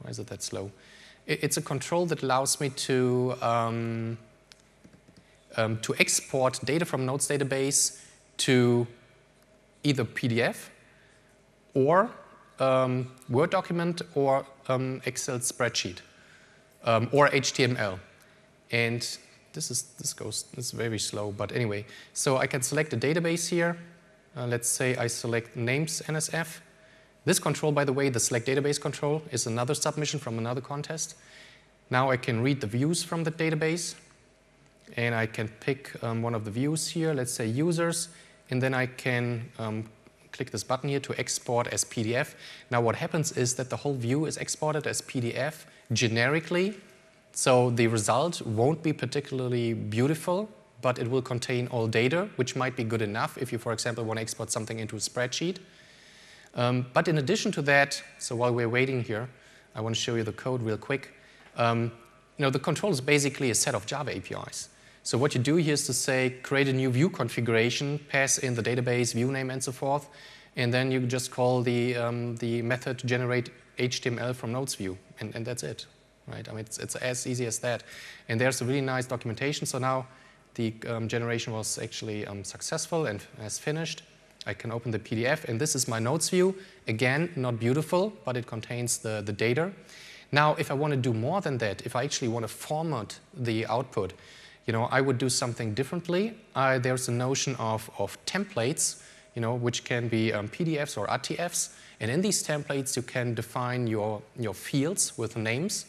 why is it that slow? It, it's a control that allows me to, um, um, to export data from Notes database to either P D F or Um, Word document or um, Excel spreadsheet um, or H T M L, and this is this goes this is very slow. But anyway, so I can select a database here. Uh, let's say I select names N S F. This control, by the way, the select database control, is another submission from another contest. Now I can read the views from the database, and I can pick um, one of the views here. Let's say users, and then I can. Um, Click this button here to export as P D F. Now what happens is that the whole view is exported as P D F generically, so the result won't be particularly beautiful, but it will contain all data, which might be good enough if you, for example, want to export something into a spreadsheet. Um, but in addition to that, so while we're waiting here, I want to show you the code real quick. Um, you know, the control is basically a set of Java A P Is. So what you do here is to say, create a new view configuration, pass in the database, view name, and so forth. and then you just call the um, the method generate H T M L from Notes view, and, and that's it, right? I mean, it's, it's as easy as that. And there's a really nice documentation. So now the um, generation was actually um, successful and has finished. I can open the P D F, and this is my Notes view. Again, not beautiful, but it contains the, the data. Now, if I want to do more than that, if I actually want to format the output, you know, I would do something differently. Uh, there's a notion of, of templates, you know, which can be um, P D Fs or R T Fs. And in these templates, you can define your, your fields with names.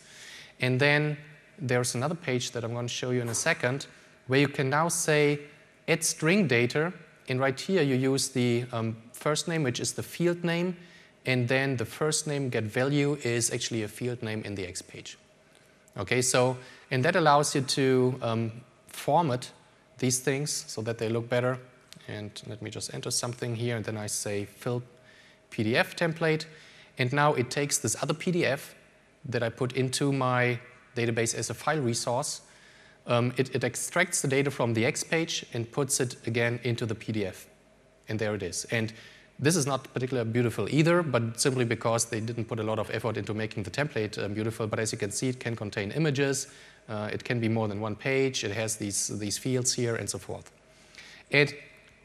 And then there's another page that I'm going to show you in a second, where you can now say, add string data. And right here, you use the um, first name, which is the field name. And then the first name get value is actually a field name in the X page. Okay, so, and that allows you to um, format these things so that they look better. And let me just enter something here, and then I say fill P D F template. And now it takes this other P D F that I put into my database as a file resource. Um, it, it extracts the data from the X page and puts it again into the P D F. And there it is. And this is not particularly beautiful either, but simply because they didn't put a lot of effort into making the template uh, beautiful. But as you can see, it can contain images. Uh, it can be more than one page. It has these, these fields here and so forth. And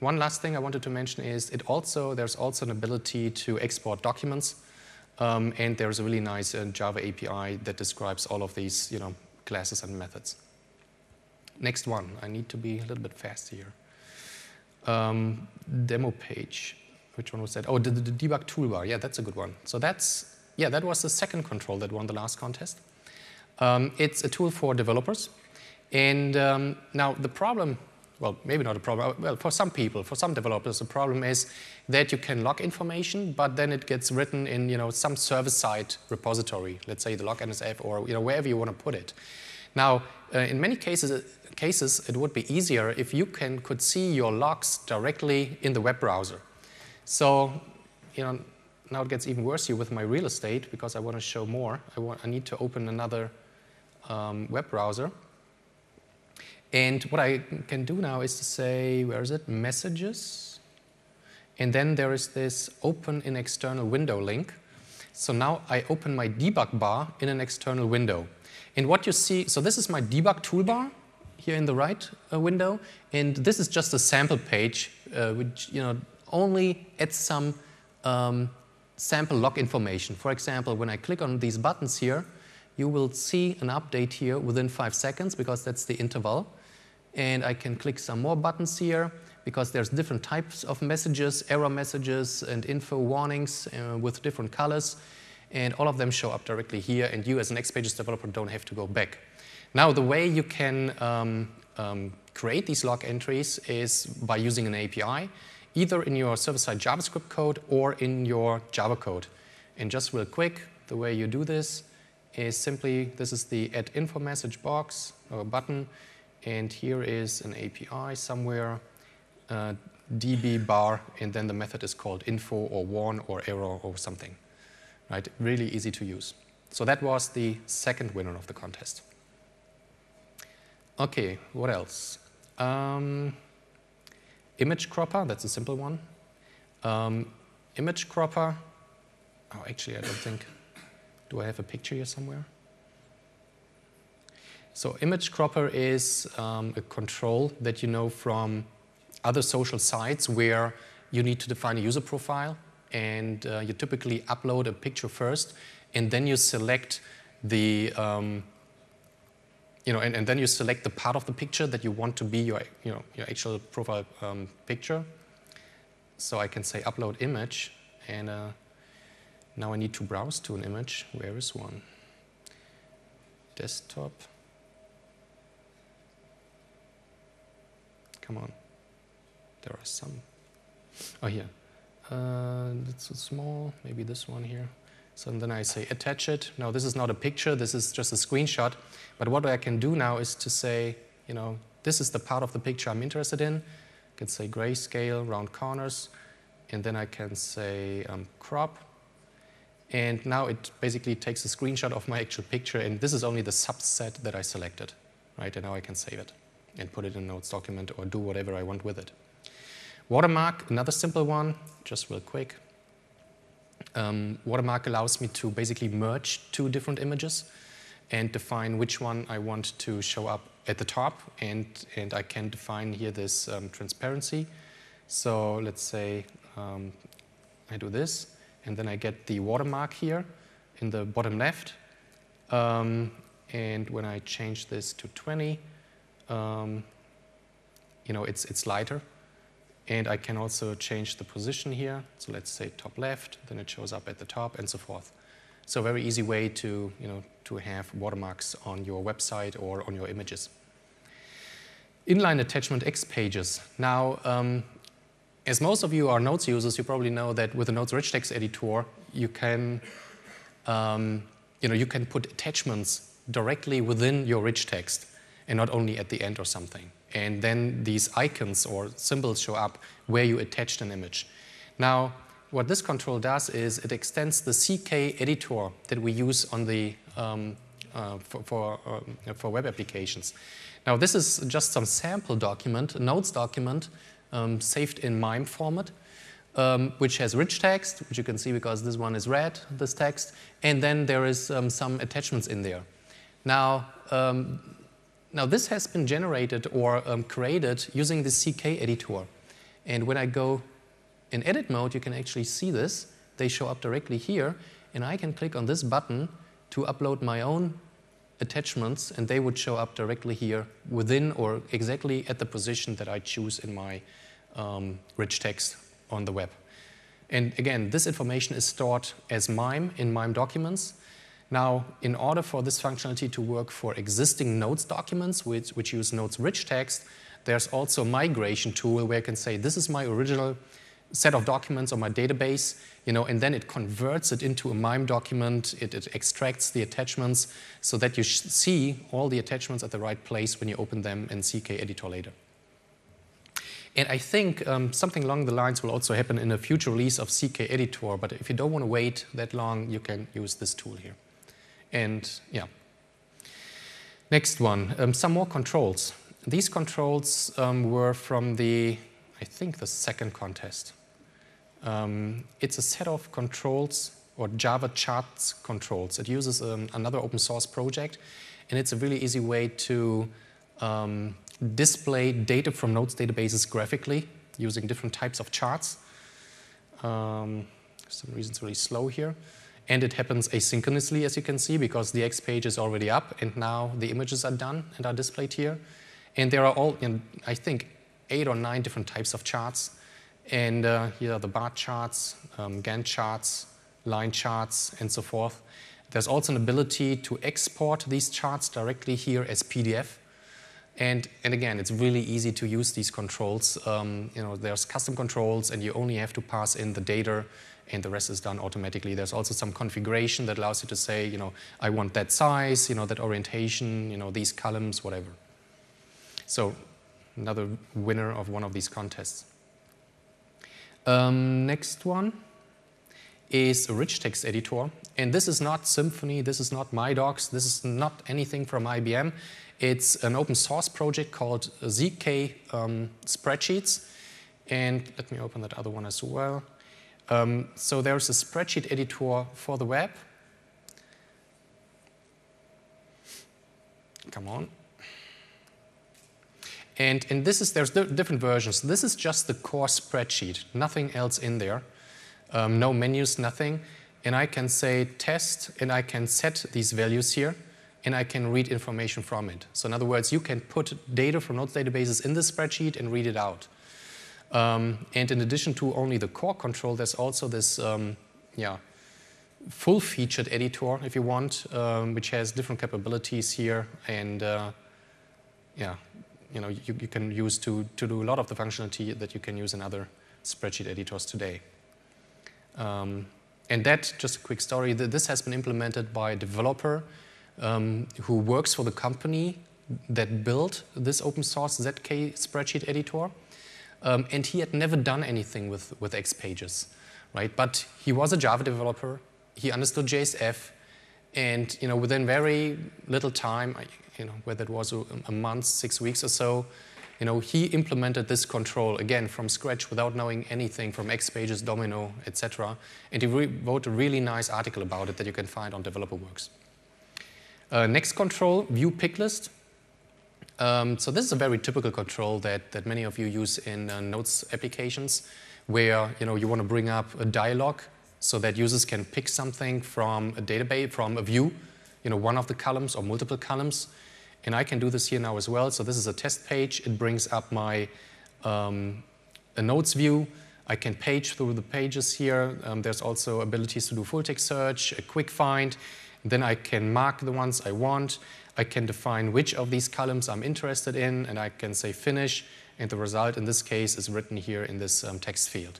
one last thing I wanted to mention is it also there's also an ability to export documents. Um, and there's a really nice uh, Java A P I that describes all of these you know, classes and methods. Next one. I need to be a little bit fast here. Um, demo page. Which one was that? Oh, the, the debug toolbar. Yeah, that's a good one. So that's, yeah, that was the second control that won the last contest. Um, it's a tool for developers. And um, now the problem, well, maybe not a problem. Well, for some people, for some developers, the problem is that you can log information, but then it gets written in you know, some server-side repository, let's say the log N S F or you know, wherever you want to put it. Now, uh, in many cases, cases, it would be easier if you can could see your logs directly in the web browser. So, you know, now it gets even worse here with my real estate because I want to show more. I, want, I need to open another um, web browser. And what I can do now is to say, where is it? Messages. And then there is this open in external window link. So now I open my debug bar in an external window. And what you see, so this is my debug toolbar here in the right uh, window. And this is just a sample page, uh, which, you know, only add some um, sample log information. For example, when I click on these buttons here, you will see an update here within five seconds because that's the interval. And I can click some more buttons here because there's different types of messages, error messages and info warnings uh, with different colors. And all of them show up directly here. And you as an XPages developer don't have to go back. Now, the way you can um, um, create these log entries is by using an A P I. Either in your server-side JavaScript code or in your Java code. And just real quick, the way you do this is simply, this is the add info message box or button, and here is an A P I somewhere, uh, db bar, and then the method is called info or warn or error or something. Right? Really easy to use. So that was the second winner of the contest. Okay, what else? Um, ImageCropper, that's a simple one. Um, ImageCropper, oh, actually, I don't think, do I have a picture here somewhere? So ImageCropper is um, a control that you know from other social sites where you need to define a user profile, and uh, you typically upload a picture first, and then you select the um, You know, and, and then you select the part of the picture that you want to be your, you know, your actual profile um, picture. So I can say upload image, and uh, now I need to browse to an image. Where is one? Desktop. Come on. There are some. Oh, here. Uh, it's so small. Maybe this one here. So then I say attach it. Now this is not a picture, this is just a screenshot. But what I can do now is to say, you know, this is the part of the picture I'm interested in. I can say grayscale, round corners, and then I can say um, crop. And now it basically takes a screenshot of my actual picture, and this is only the subset that I selected, right? And now I can save it and put it in a Notes document or do whatever I want with it. Watermark, another simple one. just real quick. Um, Watermark allows me to basically merge two different images and define which one I want to show up at the top, and, and I can define here this um, transparency. So let's say um, I do this, and then I get the watermark here in the bottom left. Um, and when I change this to twenty, um, you know, it's, it's lighter. And I can also change the position here. So let's say top left, then it shows up at the top, and so forth. So a very easy way to, you know, to have watermarks on your website or on your images. Inline attachment XPages. Now, um, as most of you are Notes users, you probably know that with the Notes rich text editor, you can, um, you know, you can put attachments directly within your rich text, and not only at the end or something. And then these icons or symbols show up where you attached an image. Now, what this control does is it extends the C K editor that we use on the um, uh, for for, uh, for web applications. Now, this is just some sample document, a Notes document um, saved in MIME format, um, which has rich text, which you can see because this one is red, this text, and then there is um, some attachments in there. Now. Um, Now, this has been generated or um, created using the C K editor. And when I go in edit mode, you can actually see this. They show up directly here. And I can click on this button to upload my own attachments, and they would show up directly here within or exactly at the position that I choose in my um, rich text on the web. And again, this information is stored as MIME in MIME documents. Now, in order for this functionality to work for existing Notes documents, which, which use Notes rich text, there's also a migration tool where I can say, this is my original set of documents or my database, you know, and then it converts it into a MIME document, it, it extracts the attachments so that you see all the attachments at the right place when you open them in C K Editor later. And I think um, something along the lines will also happen in a future release of C K Editor, but if you don't want to wait that long, you can use this tool here. And yeah. Next one, um, some more controls. These controls um, were from the, I think, the second contest. Um, it's a set of controls or Java charts controls. It uses um, another open source project, and it's a really easy way to um, display data from Notes databases graphically using different types of charts. Um, for some reason it's really slow here. And it happens asynchronously, as you can see, because the X page is already up, and now the images are done and are displayed here. And there are all, you know, I think, eight or nine different types of charts. And uh, here are the bar charts, um, Gantt charts, line charts, and so forth. There's also an ability to export these charts directly here as P D F. And, and again, it's really easy to use these controls. Um, you know, there's custom controls, and you only have to pass in the data, and the rest is done automatically. There's also some configuration that allows you to say, you know, I want that size, you know, that orientation, you know, these columns, whatever. So another winner of one of these contests. Um, next one is a rich text editor. And this is not Symfony, this is not MyDocs, this is not anything from I B M. It's an open source project called Z K um, Spreadsheets. And let me open that other one as well. Um, so there's a spreadsheet editor for the web. Come on. And, and this is, there's different versions. This is just the core spreadsheet, nothing else in there. Um, no menus, nothing. And I can say test, and I can set these values here, and I can read information from it. So in other words, you can put data from Notes databases in the spreadsheet and read it out. Um, and in addition to only the core control, there's also this um, yeah, full-featured editor, if you want, um, which has different capabilities here. And uh, yeah, you know, you, you can use to, to do a lot of the functionality that you can use in other spreadsheet editors today. Um, and that, just a quick story, this has been implemented by a developer um, who works for the company that built this open source Z K spreadsheet editor. Um, and he had never done anything with, with XPages, right? But he was a Java developer, he understood J S F, and you know, within very little time, I, you know, whether it was a, a month, six weeks or so, you know, he implemented this control, again, from scratch without knowing anything from XPages, Domino, et cetera. And he wrote a really nice article about it that you can find on DeveloperWorks. Uh, next control, View Picklist. Um, so this is a very typical control that, that many of you use in uh, Notes applications, where you know you want to bring up a dialog so that users can pick something from a database, from a view, you know, one of the columns or multiple columns. And I can do this here now as well. So this is a test page. It brings up my um, a Notes view. I can page through the pages here. Um, there's also abilities to do full text search, a quick find. Then I can mark the ones I want. I can define which of these columns I'm interested in, and I can say finish, and the result in this case is written here in this um, text field.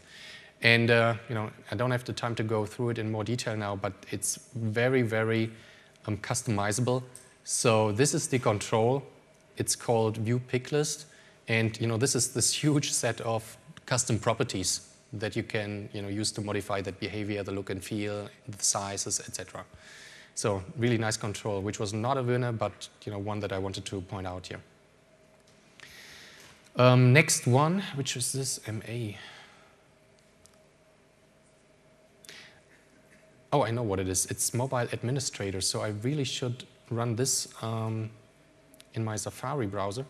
And uh, you know, I don't have the time to go through it in more detail now, but it's very, very um, customizable. So this is the control. It's called View Picklist, and you know, this is this huge set of custom properties that you can you know, use to modify that behavior, the look and feel, the sizes, et cetera. So really nice control, which was not a winner, but you know, one that I wanted to point out here. Um, next one, which is this M A. Oh, I know what it is. It's Mobile Administrator, so I really should run this um, in my Safari browser.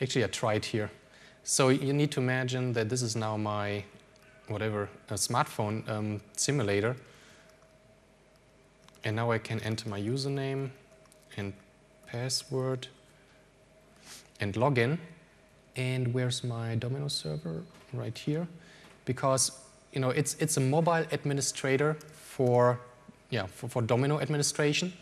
Actually, I tried here. So you need to imagine that this is now my, whatever, a smartphone um, simulator. And now I can enter my username and password and login. And where's my Domino server? Right here. Because you know, it's, it's a mobile administrator for, yeah, for, for Domino administration.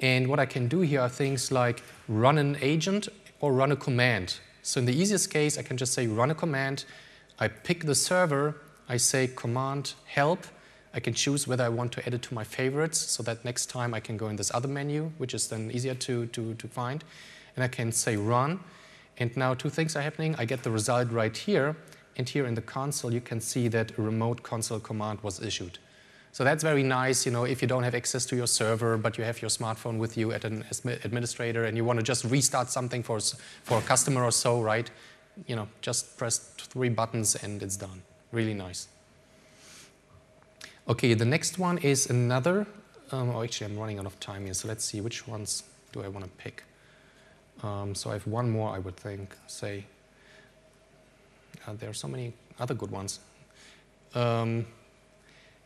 And what I can do here are things like run an agent or run a command. So in the easiest case, I can just say run a command. I pick the server. I say command help. I can choose whether I want to add it to my favorites so that next time I can go in this other menu, which is then easier to, to, to find. And I can say run. And now two things are happening. I get the result right here. And here in the console, you can see that a remote console command was issued. So that's very nice, you know, if you don't have access to your server, but you have your smartphone with you at an administrator and you want to just restart something for, for a customer or so, right? You know, just press three buttons and it's done. Really nice. Okay, the next one is another. Um, oh, actually, I'm running out of time here, so let's see which ones do I want to pick. Um, so I have one more, I would think. Say, uh, there are so many other good ones. Um,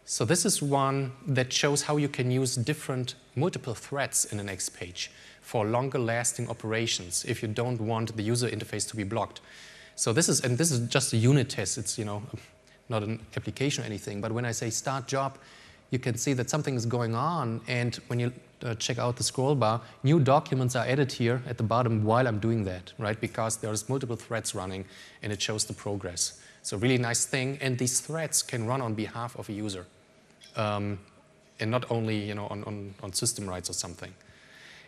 so this is one that shows how you can use different multiple threads in an XPage for longer-lasting operations if you don't want the user interface to be blocked. So this is, and this is just a unit test. It's you know. Not an application or anything, but when I say start job, you can see that something is going on, and when you uh, check out the scroll bar, new documents are added here at the bottom while I'm doing that, right? Because there's multiple threads running, and it shows the progress. So really nice thing, and these threads can run on behalf of a user, um, and not only you know on, on, on system rights or something.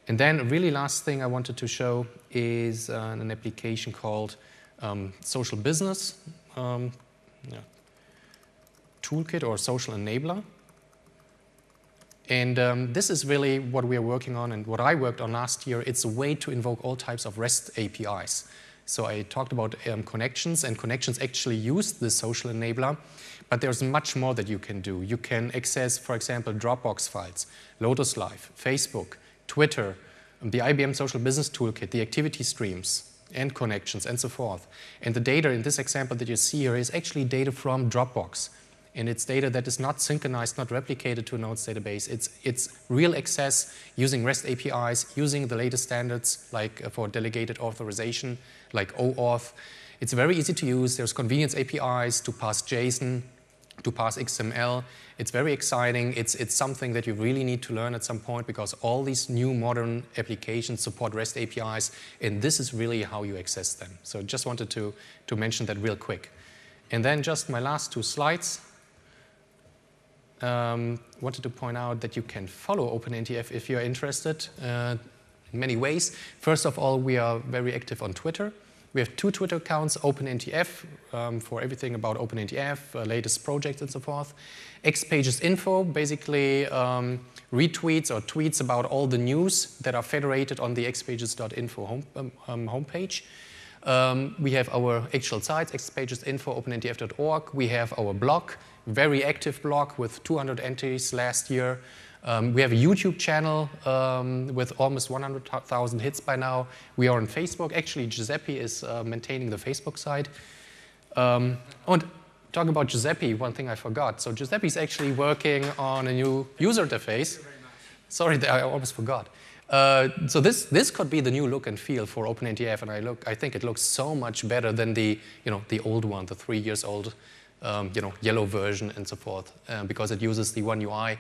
And then really last thing I wanted to show is uh, an application called um, Social Business. Um, yeah. Toolkit or Social Enabler. And um, this is really what we are working on and what I worked on last year. It's a way to invoke all types of REST A P Is. So I talked about um, connections, and connections actually use the Social Enabler, but there's much more that you can do. You can access, for example, Dropbox files, Lotus Live, Facebook, Twitter, the I B M Social Business Toolkit, the activity streams, and connections, and so forth. And the data in this example that you see here is actually data from Dropbox. And it's data that is not synchronized, not replicated to a Notes database. It's, it's real access using REST A P Is, using the latest standards like for delegated authorization, like OAuth. It's very easy to use. There's convenience A P Is to parse JSON, to parse X M L. It's very exciting. It's, it's something that you really need to learn at some point because all these new modern applications support REST A P Is, and this is really how you access them. So just wanted to, to mention that real quick. And then just my last two slides. Um, wanted to point out that you can follow OpenNTF if you're interested uh, in many ways. First of all, we are very active on Twitter. We have two Twitter accounts, OpenNTF um, for everything about OpenNTF, uh, latest projects and so forth. XPages.info basically um, retweets or tweets about all the news that are federated on the XPages.info home, um, um, homepage. Um, we have our actual sites, X Pages dot info, Open N T F dot org. We have our blog, very active blog with two hundred entries last year. Um, we have a YouTube channel um, with almost one hundred thousand hits by now. We are on Facebook. Actually, Giuseppe is uh, maintaining the Facebook site. Um, and talking about Giuseppe, one thing I forgot. So Giuseppe is actually working on a new user interface. Thank you very much. Sorry, I almost forgot. Uh, so this this could be the new look and feel for Open N T F, and I look I think it looks so much better than the you know the old one, the three years old um, you know yellow version and so forth, uh, because it uses the one U I.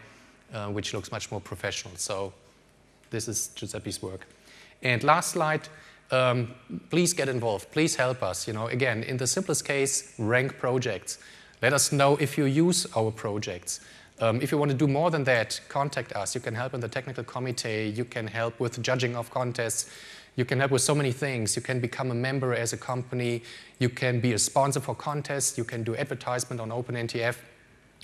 Uh, which looks much more professional. So this is Giuseppe's work. And last slide, um, please get involved. Please help us. You know, again, in the simplest case, rank projects. Let us know if you use our projects. Um, if you want to do more than that, contact us. You can help in the technical committee. You can help with judging of contests. You can help with so many things. You can become a member as a company. You can be a sponsor for contests. You can do advertisement on Open N T F.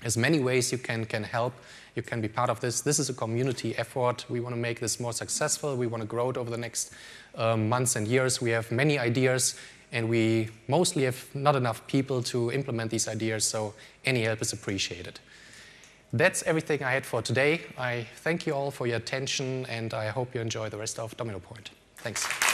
There's many ways you can, can help. You can be part of this. This is a community effort. We want to make this more successful. We want to grow it over the next um, months and years. We have many ideas, and we mostly have not enough people to implement these ideas, so any help is appreciated. That's everything I had for today. I thank you all for your attention, and I hope you enjoy the rest of Domino Point. Thanks.